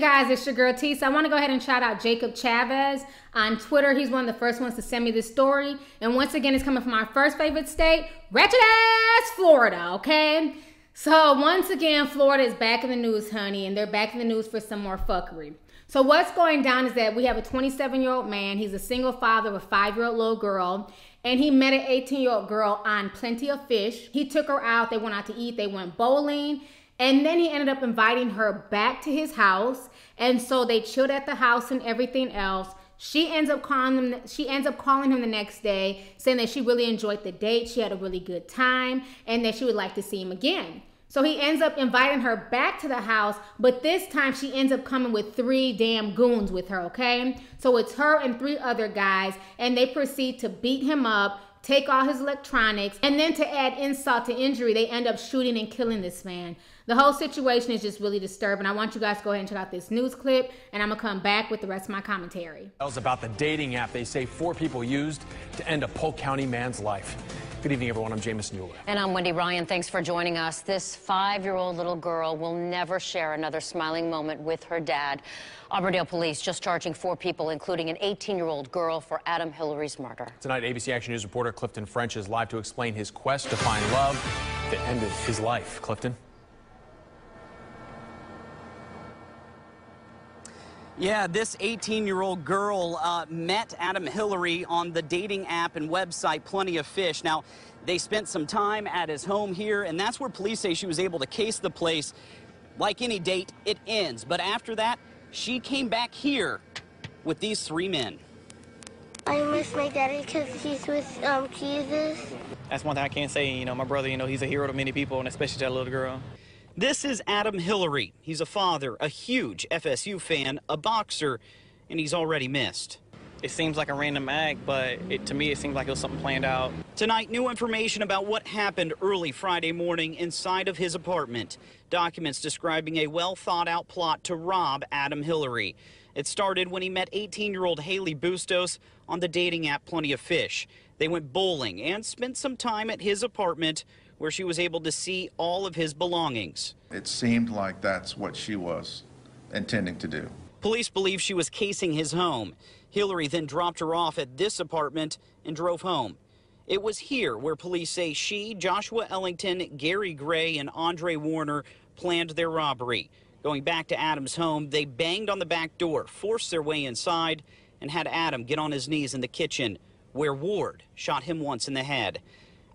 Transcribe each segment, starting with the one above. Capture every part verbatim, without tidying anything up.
Hey guys, it's your girl T. So I want to go ahead and shout out Jacob Chavez on Twitter. He's one of the first ones to send me this story. And once again, it's coming from our first favorite state, wretched ass Florida, okay? So once again, Florida is back in the news, honey, and they're back in the news for some more fuckery. So what's going down is that we have a twenty-seven-year-old man. He's a single father of a five-year-old little girl. And he met an eighteen-year-old girl on Plenty of Fish. He took her out. They went out to eat. They went bowling. And then he ended up inviting her back to his house. And so they chilled at the house and everything else. She ends up calling him, she ends up calling him the next day, saying that she really enjoyed the date. She had a really good time and that she would like to see him again. So he ends up inviting her back to the house, but this time she ends up coming with three damn goons with her, okay? So it's her and three other guys, and they proceed to beat him up, take all his electronics, and then to add insult to injury, they end up shooting and killing this man. The whole situation is just really disturbing. I want you guys to go ahead and check out this news clip, and I'm going to come back with the rest of my commentary. About the dating app they say four people used to end a Polk County man's life. Good evening, everyone. I'm Jamis Newell. And I'm Wendy Ryan. Thanks for joining us. This five-year-old little girl will never share another smiling moment with her dad. Auburndale police just charging four people, including an eighteen-year-old girl, for Adam Hilarie's murder. Tonight, A B C Action News reporter Clifton French is live to explain his quest to find love that ended his life. Clifton? Yeah, this eighteen-year-old girl uh, met Adam Hilarie on the dating app and website Plenty of Fish. Now, they spent some time at his home here, and that's where police say she was able to case the place. Like any date, it ends. But after that, she came back here with these three men. I miss my daddy because he's with um, Jesus. That's one thing I can't say. You know, my brother, you know, he's a hero to many people, and especially that little girl. This is Adam Hilarie. He's a father, a huge F S U fan, a boxer, and he's already missed. It seems like a random act, but it, to me it seems like it was something planned out. Tonight, new information about what happened early Friday morning inside of his apartment. Documents describing a well-thought-out plot to rob Adam Hilarie. It started when he met eighteen-year-old Hailey Bustos on the dating app Plenty of Fish. They went bowling and spent some time at his apartment, where she was able to see all of his belongings. It seemed like that's what she was intending to do. Police believe she was casing his home. Hilarie then dropped her off at this apartment and drove home. It was here where police say she, Joshua Ellington, Gary Gray, and Andre Warner planned their robbery. Going back to Adam's home, they banged on the back door, forced their way inside, and had Adam get on his knees in the kitchen, where Ward shot him once in the head.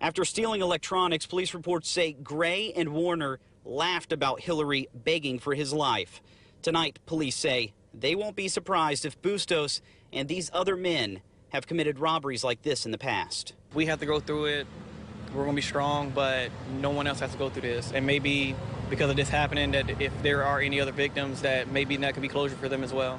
After stealing electronics, police reports say Gray and Warner laughed about Hilarie begging for his life. Tonight, police say they won't be surprised if Bustos and these other men have committed robberies like this in the past. We have to go through it. We're going to be strong, but no one else has to go through this. And maybe because of this happening, that if there are any other victims, that maybe that could be closure for them as well.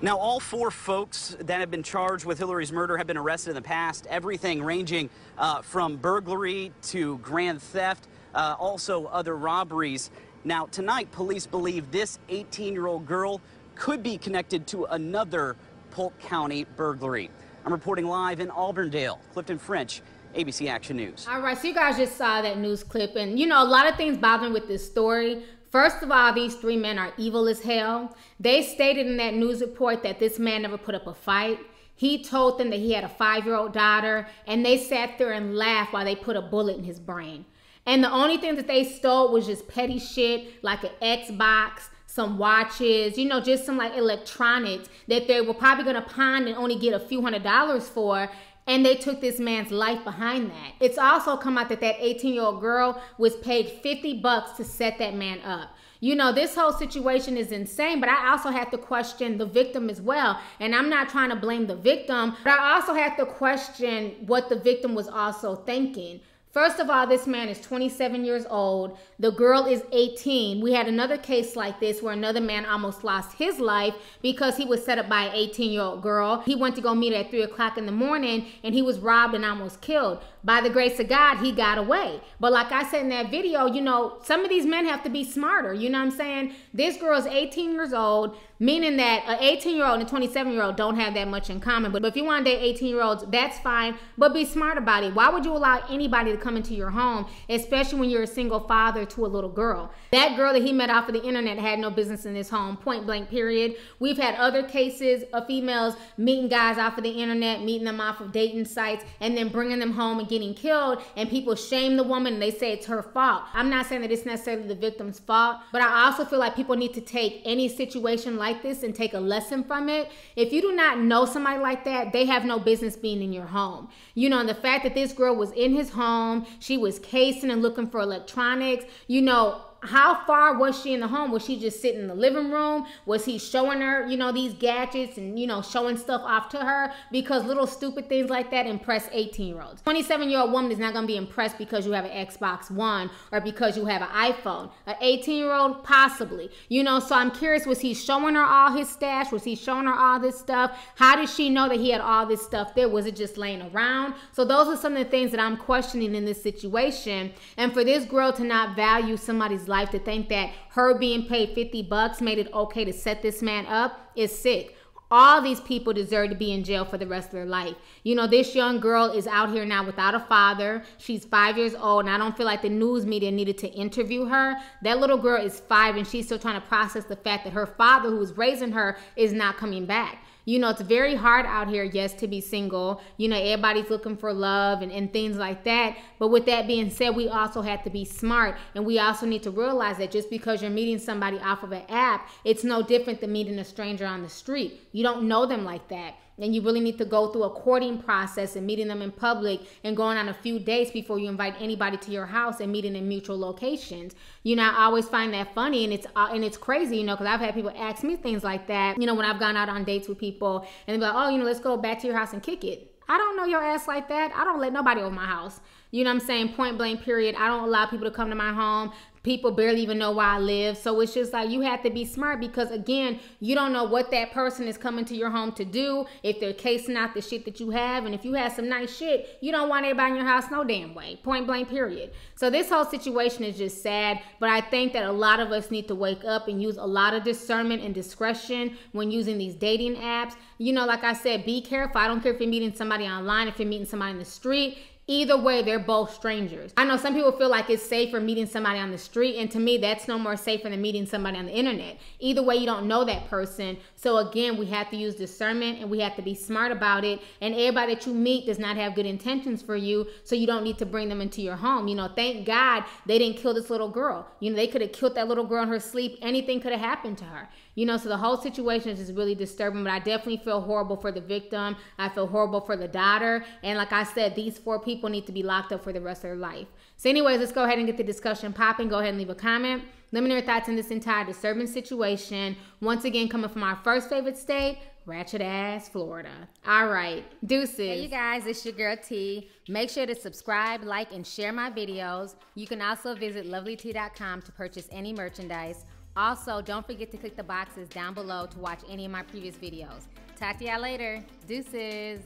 Now, all four folks that have been charged with Hilarie's murder have been arrested in the past, everything ranging uh, from burglary to grand theft, uh, also other robberies. Now, tonight, police believe this eighteen-year-old girl could be connected to another Polk County burglary. I'm reporting live in Auburndale, Clifton French, A B C Action News. All right, so you guys just saw that news clip, and, you know, a lot of things bothering with this story. First of all, these three men are evil as hell. They stated in that news report that this man never put up a fight. He told them that he had a five-year-old daughter, and they sat there and laughed while they put a bullet in his brain. And the only thing that they stole was just petty shit, like an Xbox, some watches, you know, just some like electronics that they were probably gonna pawn and only get a few hundred dollars for. And they took this man's life behind that. It's also come out that that eighteen-year-old girl was paid fifty bucks to set that man up. You know, this whole situation is insane, but I also have to question the victim as well. And I'm not trying to blame the victim, but I also have to question what the victim was also thinking. First of all, this man is twenty-seven years old. The girl is eighteen. We had another case like this where another man almost lost his life because he was set up by an eighteen-year-old girl. He went to go meet her at three o'clock in the morning, and he was robbed and almost killed. by the grace of God, he got away. But like I said in that video, you know, some of these men have to be smarter. You know what I'm saying? This girl's eighteen years old, meaning that an eighteen-year-old and a twenty-seven-year-old don't have that much in common. But if you want to date eighteen-year-olds, that's fine, but be smart about it. Why would you allow anybody to come into your home, especially when you're a single father to a little girl? That girl that he met off of the internet had no business in his home, point blank, period. We've had other cases of females meeting guys off of the internet, meeting them off of dating sites, and then bringing them home and getting killed, and people shame the woman and they say it's her fault. I'm not saying that it's necessarily the victim's fault, but I also feel like people need to take any situation like Like this and take a lesson from it. If you do not know somebody like that, they have no business being in your home. You know, and the fact that this girl was in his home, she was casing and looking for electronics, you know, how far was she in the home? Was she just sitting in the living room? Was he showing her, you know, these gadgets and, you know, showing stuff off to her? Because little stupid things like that impress eighteen-year-olds. twenty-seven-year-old woman is not going to be impressed because you have an Xbox One or because you have an iPhone. An eighteen-year-old, possibly. You know, so I'm curious, was he showing her all his stash? Was he showing her all this stuff? How did she know that he had all this stuff there? Was it just laying around? So those are some of the things that I'm questioning in this situation. And for this girl to not value somebody's life, to think that her being paid fifty bucks made it okay to set this man up is sick. All these people deserve to be in jail for the rest of their life. You know, this young girl is out here now without a father. She's five years old, and I don't feel like the news media needed to interview her. That little girl is five, and she's still trying to process the fact that her father, who was raising her, is not coming back. You know, it's very hard out here, yes, to be single. You know, everybody's looking for love and, and things like that. But with that being said, we also have to be smart. And we also need to realize that just because you're meeting somebody off of an app, it's no different than meeting a stranger on the street. You don't know them like that. And you really need to go through a courting process and meeting them in public and going on a few dates before you invite anybody to your house and meeting in mutual locations. You know, I always find that funny, and it's uh, and it's crazy, you know, because I've had people ask me things like that, you know, when I've gone out on dates with people, and they're like, oh, you know, let's go back to your house and kick it. I don't know your ass like that. I don't let nobody over my house. You know what I'm saying? Point blank, period. I don't allow people to come to my home. People barely even know where I live. So it's just like, you have to be smart, because again, you don't know what that person is coming to your home to do, if they're casing out the shit that you have. And if you have some nice shit, you don't want everybody in your house no damn way. Point blank, period. So this whole situation is just sad, but I think that a lot of us need to wake up and use a lot of discernment and discretion when using these dating apps. You know, like I said, be careful. I don't care if you're meeting somebody online, if you're meeting somebody in the street. Either way, they're both strangers. I know some people feel like it's safer meeting somebody on the street, and to me, that's no more safer than meeting somebody on the internet. Either way, you don't know that person. So again, we have to use discernment, and we have to be smart about it. And everybody that you meet does not have good intentions for you, so you don't need to bring them into your home. You know, thank God they didn't kill this little girl. You know, they could have killed that little girl in her sleep. Anything could have happened to her. You know, so the whole situation is just really disturbing, but I definitely feel horrible for the victim. I feel horrible for the daughter. And like I said, these four people People need to be locked up for the rest of their life. So anyways, let's go ahead and get the discussion popping. Go ahead and leave a comment. Let me know your thoughts on this entire disturbing situation. Once again, coming from our first favorite state, ratchet ass Florida. All right, deuces. Hey you guys, it's your girl T. Make sure to subscribe, like, and share my videos. You can also visit lovely tea dot com to purchase any merchandise. Also, don't forget to click the boxes down below to watch any of my previous videos. Talk to y'all later. Deuces.